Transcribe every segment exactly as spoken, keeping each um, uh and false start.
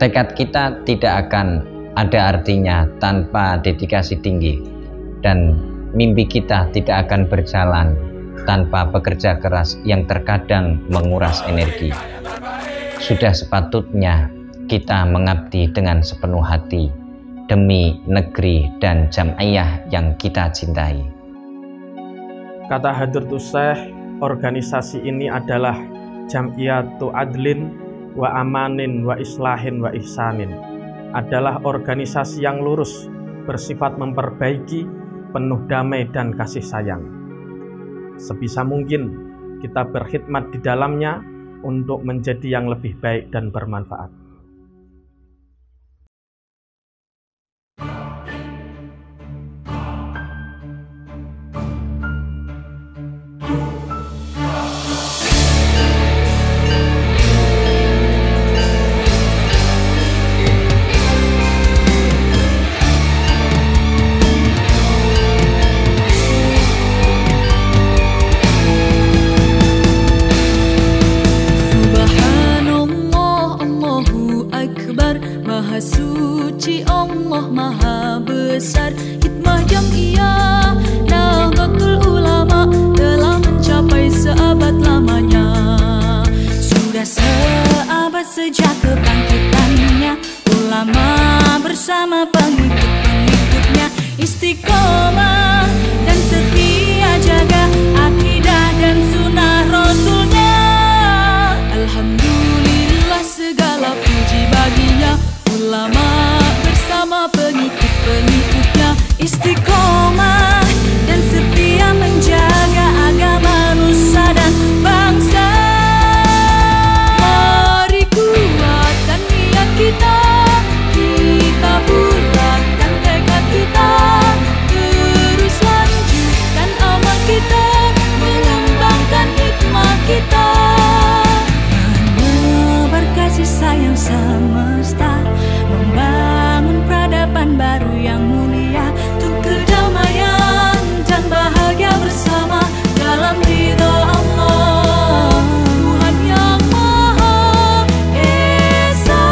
tekad kita tidak akan ada artinya tanpa dedikasi tinggi, dan mimpi kita tidak akan berjalan tanpa pekerja keras yang terkadang menguras energi. Sudah sepatutnya kita mengabdi dengan sepenuh hati demi negeri dan jam'iyah yang kita cintai. Kata Hadratusyekh, organisasi ini adalah Jam'iyatu Adlin Wa Amanin Wa Islahin Wa Ihsanin. Adalah organisasi yang lurus, bersifat memperbaiki, penuh damai dan kasih sayang. Sebisa mungkin kita berkhidmat di dalamnya untuk menjadi yang lebih baik dan bermanfaat. Suci Allah Maha Besar, hikmah Jam'iyah Nahdlatul Ulama telah mencapai seabad lamanya. Sudah seabad sejak kebangkitannya, ulama bersama pengikut-pengikutnya istiqomah dan setia jaga akidah dan sunnah Rasulnya. Alhamdulillah segala puji baginya, ulama bersama pengikut-pengikutnya istiqomah dan setia menjaga agama nusa dan bangsa. Mari kuatkan niat kita, kita bulatkan tekad kita, terus lanjutkan amal kita, mengembangkan hikmah kita, berkasih sayang semesta, membangun peradaban baru yang mulia, untuk kedamaian dan bahagia bersama dalam ridha Allah, Tuhan yang Maha Esa.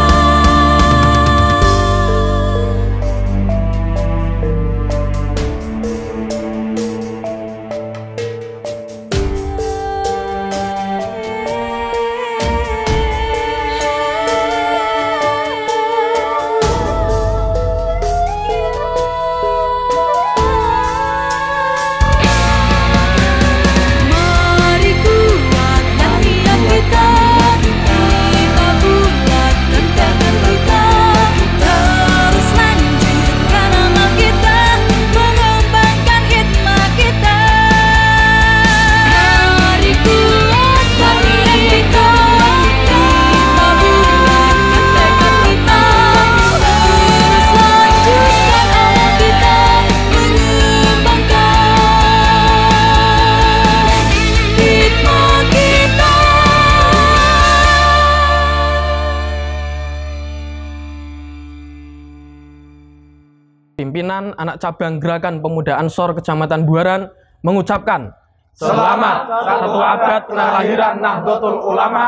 Pimpinan anak cabang gerakan pemuda Ansor Kecamatan Buaran mengucapkan selamat satu abad kelahiran Nahdlatul Ulama,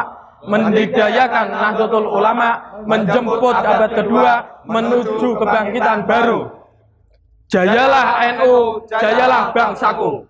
mendidayakan Nahdlatul Ulama, menjemput abad kedua menuju kebangkitan baru. Jayalah N U, jayalah bangsaku.